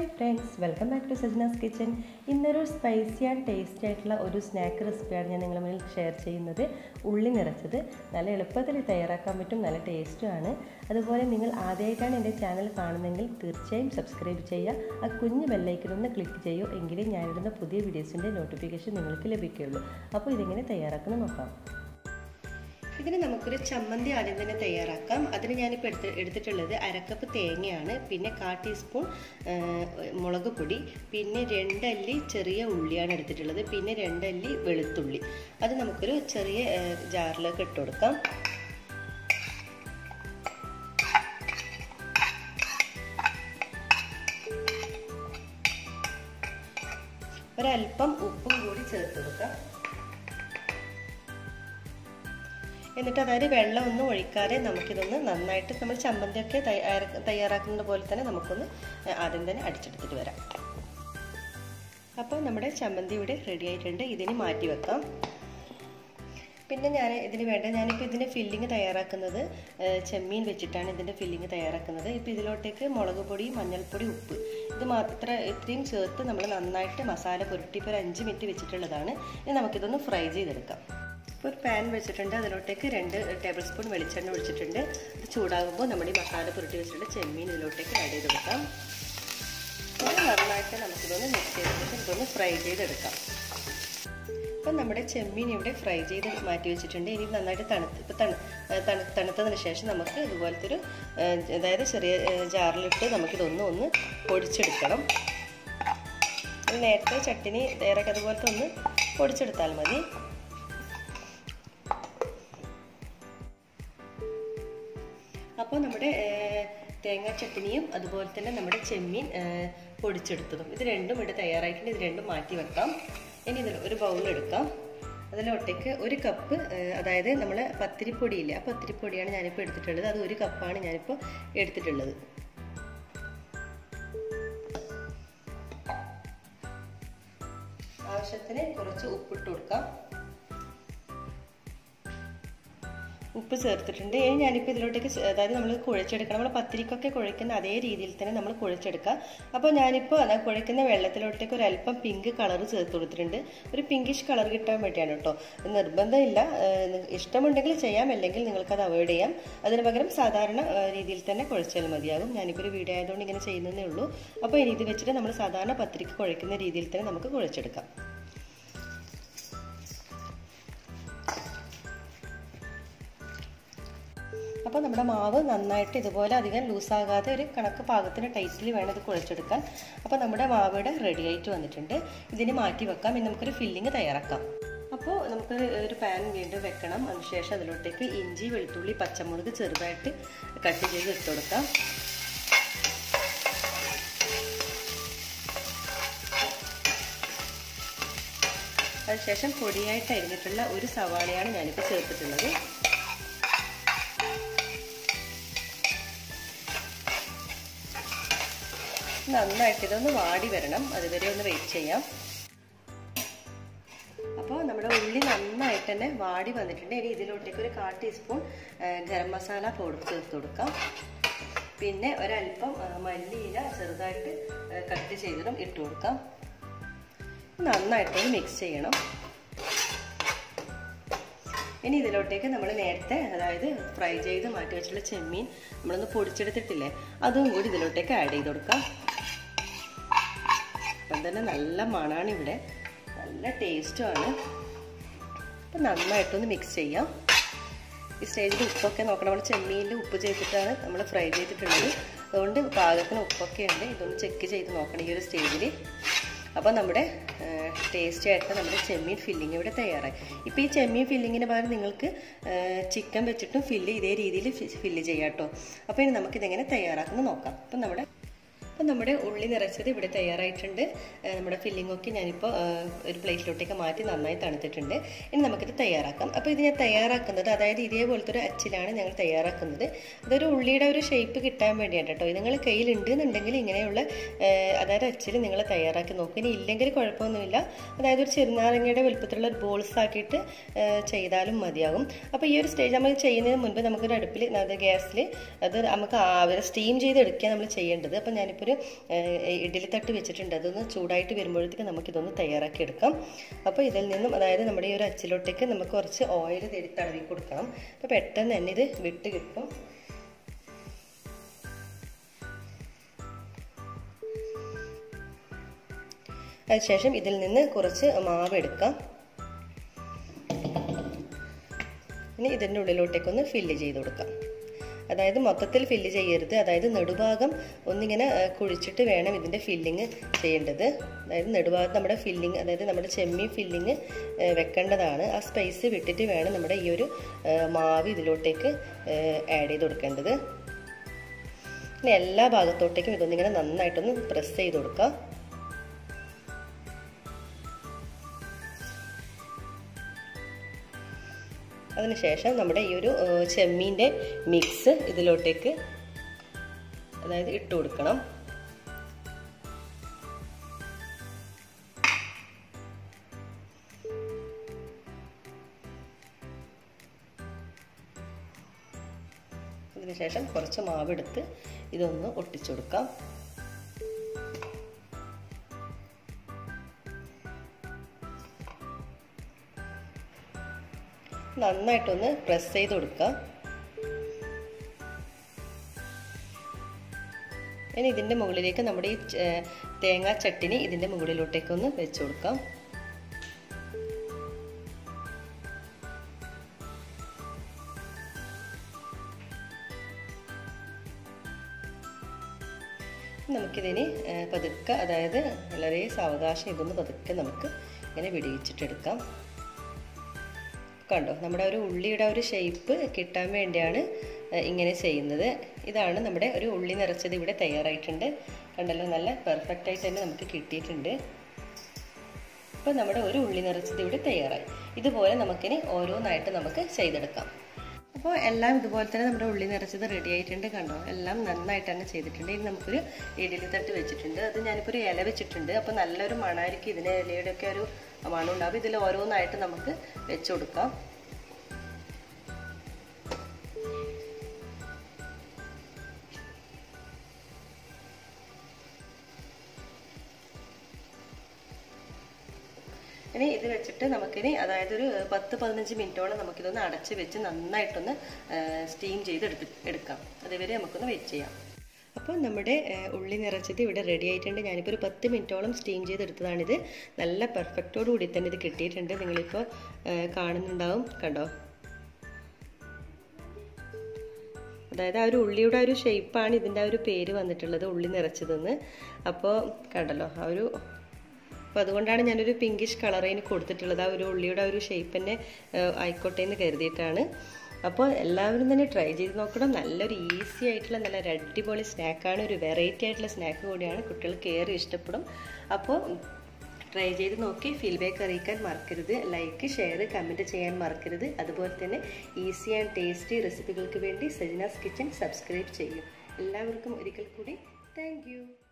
Hi friends, welcome back to Sajna's Kitchen. ഇന്നൊരു spicy and tasty ആയിട്ടുള്ള ഒരു snack റെസിപ്പിയാണ് ഞാൻ നിങ്ങളുടെ മുന്നിൽ ഷെയർ ചെയ്യുന്നത്. ഉള്ളി നിറച്ചത് നല്ല എളുപ്പത്തിൽ തയ്യാറാക്കാൻ പറ്റും, നല്ല ടേസ്റ്റുമാണ്. അതുപോലെ നിങ്ങൾ ആദ്യമായിട്ടാണ് എൻ്റെ ചാനൽ കാണുന്നതെങ്കിൽ തീർച്ചയായും സബ്സ്ക്രൈബ് ചെയ്യുക, ആ കുഞ്ഞു ബെല്ലൈക്കൺ ഒന്ന് ക്ലിക്ക് ചെയ്യൂ, എങ്കിലേ ഞാനിടുന്ന പുതിയ വീഡിയോസിൻ്റെ നോട്ടിഫിക്കേഷൻ നിങ്ങൾക്ക് ലഭിക്കുകയുള്ളൂ. അപ്പോൾ ഇതെങ്ങനെ തയ്യാറാക്കുന്നത് നോക്കാം. ഇതിന് നമുക്കൊരു ചമ്മന്തി ആദ്യം തന്നെ തയ്യാറാക്കാം. അതിന് ഞാനിപ്പോൾ എടുത്തിട്ടുള്ളത് അരക്കപ്പ് തേങ്ങയാണ്, പിന്നെ 1/4 ടീസ്പൂൺ മുളക് പൊടി, പിന്നെ 2 അല്ലി ചെറിയ ഉള്ളിയാണ് എടുത്തിട്ടുള്ളത്, പിന്നെ 2 അല്ലി വെളുത്തുള്ളി. അത് നമുക്കൊരു ചെറിയ ജാറിലേക്ക് ഇട്ട് കൊടുക്കാം. ഒരൽപ്പം ഉപ്പും കൂടി ചേർത്ത് കൊടുക്കാം. എന്നിട്ട് അതായത് വെള്ളം ഒന്നും ഒഴിക്കാതെ നമുക്കിതൊന്ന് നന്നായിട്ട് നമ്മൾ ചമ്മന്തിയൊക്കെ തയ്യാറാക്കുന്നത് പോലെ തന്നെ നമുക്കൊന്ന് ആദ്യം തന്നെ അടിച്ചെടുത്തിട്ട് വരാം. അപ്പോൾ നമ്മുടെ ചമ്മന്തി ഇവിടെ റെഡി ആയിട്ടുണ്ട്. ഇതിന് മാറ്റി വെക്കാം. പിന്നെ ഞാനിപ്പോൾ ഇതിൻ്റെ ഫില്ലിങ് തയ്യാറാക്കുന്നത് ചെമ്മീൻ വെച്ചിട്ടാണ് ഇതിൻ്റെ ഫില്ലിങ് തയ്യാറാക്കുന്നത്. ഇപ്പോൾ ഇതിലോട്ടേക്ക് മുളക് പൊടി, മഞ്ഞൾപ്പൊടി, ഉപ്പ് ഇത് മാത്രം ഇത്രയും ചേർത്ത് നമ്മൾ നന്നായിട്ട് മസാല പുരട്ടി ഇപ്പോൾ 5 മിനിറ്റ് വെച്ചിട്ടുള്ളതാണ്. ഇനി നമുക്കിതൊന്ന് ഫ്രൈ ചെയ്തെടുക്കാം. ഇപ്പോൾ ഒരു പാൻ വെച്ചിട്ടുണ്ട്, അതിലോട്ടേക്ക് 2 ടേബിൾ സ്പൂൺ വെളിച്ചെണ്ണ ഒഴിച്ചിട്ടുണ്ട്. ഇത് ചൂടാകുമ്പോൾ നമ്മുടെ ഈ മസാല പുരട്ടി വെച്ചിട്ട് ചെമ്മീൻ ഇതിലോട്ടേക്ക് ആഡ് ചെയ്ത് കൊടുക്കാം. നന്നായിട്ട് നമുക്കിതൊന്ന് മിക്സ് ചെയ്തിട്ട് ഇതൊന്ന് ഫ്രൈ ചെയ്തെടുക്കാം. ഇപ്പം നമ്മുടെ ചെമ്മീൻ ഇവിടെ ഫ്രൈ ചെയ്ത് മാറ്റി വെച്ചിട്ടുണ്ട്. ഇനി നന്നായിട്ട് തണുത്തതിന് ശേഷം നമുക്ക് ഇതുപോലത്തെ ഒരു അതായത് ചെറിയ ജാറിലിട്ട് നമുക്കിതൊന്ന് പൊടിച്ചെടുക്കണം. നേരത്തെ ചട്ടിനി നേരൊക്കെ അതുപോലത്തെ ഒന്ന് പൊടിച്ചെടുത്താൽ മതി. അപ്പോൾ നമ്മുടെ തേങ്ങാ ചട്ടിനിയും അതുപോലെ തന്നെ നമ്മുടെ ചെമ്മീൻ പൊടിച്ചെടുത്തതും ഇത് രണ്ടും ഇവിടെ തയ്യാറായിട്ടുണ്ട്. ഇത് രണ്ടും മാറ്റി വെക്കാം. ഇനി ഇതിൽ ഒരു ബൗളെടുക്കാം. അതിലോട്ടേക്ക് 1 കപ്പ് അതായത് നമ്മൾ പത്തിരിപ്പൊടിയില്ല, ആ പത്തിരിപ്പൊടിയാണ് ഞാനിപ്പോൾ എടുത്തിട്ടുള്ളത്. അത് 1 കപ്പാണ് ഞാനിപ്പോൾ എടുത്തിട്ടുള്ളത്. ആവശ്യത്തിന് കുറച്ച് ഉപ്പിട്ട് കൊടുക്കാം. ഉപ്പ് ചേർത്തിട്ടുണ്ട്. ഇനി ഞാനിപ്പോൾ ഇതിലോട്ടേക്ക് അതായത് നമ്മൾ കുഴച്ചെടുക്കണം, നമ്മൾ പത്തിരിക്കൊക്കെ കുഴയ്ക്കുന്ന അതേ രീതിയിൽ തന്നെ നമ്മൾ കുഴച്ചെടുക്കുക. അപ്പോൾ ഞാനിപ്പോൾ അത് കുഴയ്ക്കുന്ന വെള്ളത്തിലോട്ടേക്ക് ഒരല്പം പിങ്ക് കളർ ചേർത്ത് കൊടുത്തിട്ടുണ്ട്. ഒരു പിങ്കിഷ് കളർ കിട്ടാൻ വേണ്ടിയാണ് കേട്ടോ. നിർബന്ധമില്ല, ഇഷ്ടമുണ്ടെങ്കിൽ ചെയ്യാം, അല്ലെങ്കിൽ നിങ്ങൾക്കത് അവോയ്ഡ് ചെയ്യാം. അതിന് പകരം സാധാരണ രീതിയിൽ തന്നെ കുഴച്ചാൽ മതിയാകും. ഞാനിപ്പോൾ ഒരു വീഡിയോ ആയതുകൊണ്ട് ഇങ്ങനെ ചെയ്യുന്നതേ ഉള്ളൂ. അപ്പോൾ ഇനി ഇത് വെച്ചിട്ട് നമ്മൾ സാധാരണ പത്തിരിക്ക് കുഴയ്ക്കുന്ന രീതിയിൽ തന്നെ നമുക്ക് കുഴച്ചെടുക്കാം. അപ്പോൾ നമ്മുടെ മാവ് നന്നായിട്ട് ഇതുപോലെ അധികം ലൂസാകാതെ ഒരു കണക്ക് പാകത്തിന് ടൈറ്റിൽ വേണം ഇത് കുഴച്ചെടുക്കാൻ. അപ്പോൾ നമ്മുടെ മാവിടെ റെഡി ആയിട്ട് വന്നിട്ടുണ്ട്. ഇതിന് മാറ്റി വെക്കാം. ഇനി നമുക്കൊരു ഫില്ലിങ് തയ്യാറാക്കാം. അപ്പോൾ നമുക്ക് ഒരു പാൻ വീണ്ടും വെക്കണം. അതിനുശേഷം അതിലോട്ടേക്ക് ഇഞ്ചി, വെളുത്തുള്ളി, പച്ചമുളക് ചെറുതായിട്ട് കട്ട് ചെയ്ത് ഇട്ട് കൊടുക്കാം. അതിനുശേഷം പൊടിയായിട്ട് അരിഞ്ഞിട്ടുള്ള 1 സവാളയാണ് ഞാനിപ്പോൾ ചേർത്തിട്ടുള്ളത്. നന്നായിട്ട് ഇതൊന്ന് വാടി വരണം, അതുവരെ ഒന്ന് വെയിറ്റ് ചെയ്യാം. അപ്പോൾ നമ്മുടെ ഉള്ളി നന്നായിട്ട് തന്നെ വാടി വന്നിട്ടുണ്ട്. ഇനി ഇതിലോട്ടേക്ക് 1/4 ടീസ്പൂൺ ഗരം മസാല പൗഡർ ചേർത്ത് കൊടുക്കാം. പിന്നെ ഒരൽപ്പം മല്ലിയില ചെറുതായിട്ട് കട്ട് ചെയ്തിടും ഇട്ട് കൊടുക്കാം. നന്നായിട്ടൊന്ന് മിക്സ് ചെയ്യണം. ഇനി ഇതിലോട്ടേക്ക് നമ്മൾ നേരത്തെ അതായത് ഫ്രൈ ചെയ്ത് മാറ്റി വെച്ചിട്ടുള്ള ചെമ്മീൻ നമ്മളൊന്ന് പൊടിച്ചെടുത്തിട്ടില്ലേ, അതും കൂടി ഇതിലോട്ടേക്ക് ആഡ് ചെയ്ത് കൊടുക്കാം. അപ്പം തന്നെ നല്ല മണമാണ് ഇവിടെ, നല്ല ടേസ്റ്റുമാണ്. അപ്പം നന്നായിട്ടൊന്ന് മിക്സ് ചെയ്യാം. ഈ സ്റ്റേജിൽ ഉപ്പൊക്കെ നോക്കണം. നമ്മൾ ചെമ്മീനിൽ ഉപ്പ് ചേർത്തിട്ടാണ് നമ്മൾ ഫ്രൈ ചെയ്തിട്ടുള്ളത്, അതുകൊണ്ട് പാകത്തിന് ഉപ്പൊക്കെ ഉണ്ട്. ഇതൊന്ന് ചെക്ക് ചെയ്ത് നോക്കണം ഈ ഒരു സ്റ്റേജിൽ. അപ്പോൾ നമ്മുടെ ടേസ്റ്റി ആയിട്ട് നമ്മുടെ ചെമ്മീൻ ഫില്ലിങ് ഇവിടെ തയ്യാറായി. ഇപ്പോൾ ഈ ചെമ്മീൻ ഫില്ലിങ്ങിന് പകരം നിങ്ങൾക്ക് ചിക്കൻ വെച്ചിട്ടും ഇതേ രീതിയിൽ ഫില്ല് ചെയ്യാം കേട്ടോ. അപ്പോൾ ഇനി നമുക്കിതെങ്ങനെ തയ്യാറാക്കുന്നത് നോക്കാം. അപ്പോൾ നമ്മുടെ ഉള്ളി നിറച്ചത് ഇവിടെ തയ്യാറായിട്ടുണ്ട്. നമ്മുടെ ഫില്ലിങ്ങൊക്കെ ഞാനിപ്പോൾ ഒരു പ്ലേറ്റിലോട്ടേക്ക് മാറ്റി നന്നായി തണുത്തിട്ടുണ്ട്. ഇനി നമുക്കിത് തയ്യാറാക്കാം. അപ്പോൾ ഇത് ഞാൻ തയ്യാറാക്കുന്നത് അതായത് ഇതേപോലത്തെ ഒരു അച്ചിലാണ് ഞങ്ങൾ തയ്യാറാക്കുന്നത്. അതൊരു ഉള്ളിയുടെ ഒരു ഷേപ്പ് കിട്ടാൻ വേണ്ടിയാണ് കേട്ടോ. നിങ്ങൾ കയ്യിലുണ്ട് എന്നുണ്ടെങ്കിൽ ഇങ്ങനെയുള്ള അതായത് അച്ചിൽ നിങ്ങൾ തയ്യാറാക്കി നോക്കും. ഇനി ഇല്ലെങ്കിൽ കുഴപ്പമൊന്നുമില്ല. അതായത് ഒരു ചെറുനാരങ്ങയുടെ വലുപ്പത്തിലുള്ള ഒരു ബോൾസ് ആക്കിയിട്ട് ചെയ്താലും മതിയാകും. അപ്പോൾ ഈ ഒരു സ്റ്റേജ് നമ്മൾ ചെയ്യുന്നതിന് മുൻപ് നമുക്കൊരു അടുപ്പിൽ ഗ്യാസിൽ അത് നമുക്ക് സ്റ്റീം ചെയ്തെടുക്കുകയാണ് നമ്മൾ ചെയ്യേണ്ടത്. അപ്പോൾ ഞാനിപ്പോൾ idli തട്ട് വെച്ചിട്ടുണ്ട് അതൊന്ന് ചൂടായിട്ട് വരുമ്പോഴേക്കും നമുക്ക് ഇതൊന്ന് തയ്യാറാക്കി എടുക്കാം അപ്പോൾ ഇതിൽ നിന്നും അതായത് നമ്മുടെ ഈ ഒരു അച്ചിലോട്ടേക്ക് നമുക്ക് കുറച്ച് ഓയിൽ തേടി തടവി കൊടുക്കണം അപ്പോൾ പെട്ടെന്ന് തന്നെ ഇത് വിട്ട് കിട്ടും അതിനുശേഷം ഇതിൽ നിന്ന് കുറച്ച് മാവ് എടുക്കാം ഇനി ഇതിന്റെ ഉള്ളിലോട്ടേക്ക് ഒന്ന് ഫില്ല് ചെയ്തു കൊടുക്കാം അതായത് മൊത്തത്തിൽ ഫില്ല് ചെയ്യരുത് അതായത് നടുഭാഗം ഒന്നിങ്ങനെ കുഴിച്ചിട്ട് വേണം ഇതിന്റെ ഫില്ലിംഗ് ചെയ്യേണ്ടത് അതായത് നടുഭാഗത്ത് നമ്മുടെ ഫില്ലിംഗ് അതായത് നമ്മുടെ ചെമ്മീൻ ഫില്ലിംഗ് വെക്കേണ്ടതാണ് ആ സ്പേസ് വിട്ടിട്ട് വേണം നമ്മുടെ ഈ ഒരു മാവ് ഇതിലോട്ടേക്ക് ആഡ് ചെയ്തു കൊടുക്കേണ്ടത് ഇനി എല്ലാ ഭാഗത്തോട്ടേക്കും ഇതൊന്നിങ്ങനെ നന്നായിട്ടൊന്ന് പ്രസ് ചെയ്തു കൊടുക്കാം അതിനുശേഷം നമ്മുടെ ഈ ഒരു ചെമ്മീൻ്റെ മിക്സ് ഇതിലോട്ടേക്ക് അതായത് ഇട്ട് കൊടുക്കണം അതിനുശേഷം കുറച്ച് മാവെടുത്ത് ഇതൊന്ന് ഒട്ടിച്ചു കൊടുക്കാം നന്നായിട്ടൊന്ന് പ്രസ് ചെയ്ത് കൊടുക്കുക ഇനി ഇതിൻ്റെ മുകളിലേക്ക് നമ്മുടെ ഈ തേങ്ങാ ചട്ടിനി ഇതിൻ്റെ മുകളിലോട്ടേക്കൊന്ന് വെച്ച് കൊടുക്കാം നമുക്കിതിന് പതുക്കെ അതായത് വളരെ സാവകാശം ഇതൊന്ന് പതുക്കെ നമുക്ക് ഇങ്ങനെ വിടിയിച്ചിട്ടെടുക്കാം കണ്ടോ നമ്മുടെ ഒരു ഉള്ളിയുടെ ഒരു ഷേപ്പ് കിട്ടാൻ വേണ്ടിയാണ് ഇങ്ങനെ ചെയ്യുന്നത് ഇതാണ് നമ്മുടെ ഒരു ഉള്ളി നിറച്ചത് ഇവിടെ തയ്യാറായിട്ടുണ്ട് കണ്ടല്ലോ നല്ല പെർഫെക്റ്റ് ആയിട്ട് തന്നെ നമുക്ക് കിട്ടിയിട്ടുണ്ട് അപ്പോൾ നമ്മുടെ ഒരു ഉള്ളി നിറച്ചത് ഇവിടെ തയ്യാറായി ഇതുപോലെ നമുക്കിനി ഓരോന്നായിട്ട് നമുക്ക് ചെയ്തെടുക്കാം അപ്പോൾ എല്ലാം ഇതുപോലെ തന്നെ നമ്മുടെ ഉള്ളി നിറച്ചത് റെഡി ആയിട്ടുണ്ട് കണ്ടോ എല്ലാം നന്നായിട്ട് തന്നെ ചെയ്തിട്ടുണ്ട് ഇനി നമുക്കൊരു ഇഡലി തട്ട് വെച്ചിട്ടുണ്ട് അത് ഞാനിപ്പോൾ ഒരു ഇല വെച്ചിട്ടുണ്ട് അപ്പോൾ നല്ലൊരു മണമായിരിക്കും ഇതിന് ഇലയുടെയൊക്കെ ഒരു മണം ഉണ്ടാവും ഇതിൽ ഓരോന്നായിട്ട് നമുക്ക് വെച്ച് കൊടുക്കാം ഇനി ഇത് വെച്ചിട്ട് നമുക്കിനി അതായത് ഒരു 10-15 മിനിറ്റോളം നമുക്കിതൊന്ന് അടച്ച് വെച്ച് നന്നായിട്ടൊന്ന് സ്റ്റീം ചെയ്ത് എടുക്കാം അതുവരെ നമുക്കൊന്ന് വെയിറ്റ് ചെയ്യാം അപ്പോൾ നമ്മുടെ ഉള്ളി നിറച്ചത് ഇവിടെ റെഡി ആയിട്ടുണ്ട് ഞാനിപ്പോൾ ഒരു 10 മിനിറ്റോളം സ്റ്റീം ചെയ്തെടുത്തതാണിത് നല്ല പെർഫെക്റ്റോടുകൂടി തന്നെ ഇത് കിട്ടിയിട്ടുണ്ട് നിങ്ങളിപ്പോൾ കാണുന്നുണ്ടാവും കണ്ടോ അതായത് ആ ഒരു ഉള്ളിയുടെ ഒരു ഷേപ്പാണ് ഇതിൻ്റെ ആ ഒരു പേര് വന്നിട്ടുള്ളത് ഉള്ളി നിറച്ചതെന്ന് അപ്പോൾ കണ്ടല്ലോ ആ ഒരു അപ്പോൾ അതുകൊണ്ടാണ് ഞാനൊരു പിങ്കിഷ് കളറിന് കൊടുത്തിട്ടുള്ളത് ആ ഒരു ഉള്ളിയുടെ ഒരു ഷേപ്പ് തന്നെ ആയിക്കോട്ടെ എന്ന് കരുതിയിട്ടാണ് അപ്പോൾ എല്ലാവരും തന്നെ ട്രൈ ചെയ്ത് നോക്കണം നല്ലൊരു ഈസി ആയിട്ടുള്ള നല്ലൊരു അടിപൊളി സ്നാക്കാണ് ഒരു വെറൈറ്റി ആയിട്ടുള്ള സ്നാക്ക് കൂടിയാണ് കുട്ടികൾക്ക് ഏറെ ഇഷ്ടപ്പെടും അപ്പോൾ ട്രൈ ചെയ്ത് നോക്കി ഫീഡ്ബാക്ക് അറിയിക്കാൻ മറക്കരുത് ലൈക്ക് ഷെയർ കമൻറ്റ് ചെയ്യാൻ മറക്കരുത് അതുപോലെ തന്നെ ഈസി ആൻഡ് ടേസ്റ്റി റെസിപ്പികൾക്ക് വേണ്ടി സജിനാസ് കിച്ചൺ സബ്സ്ക്രൈബ് ചെയ്യും എല്ലാവർക്കും ഒരിക്കൽ കൂടി താങ്ക്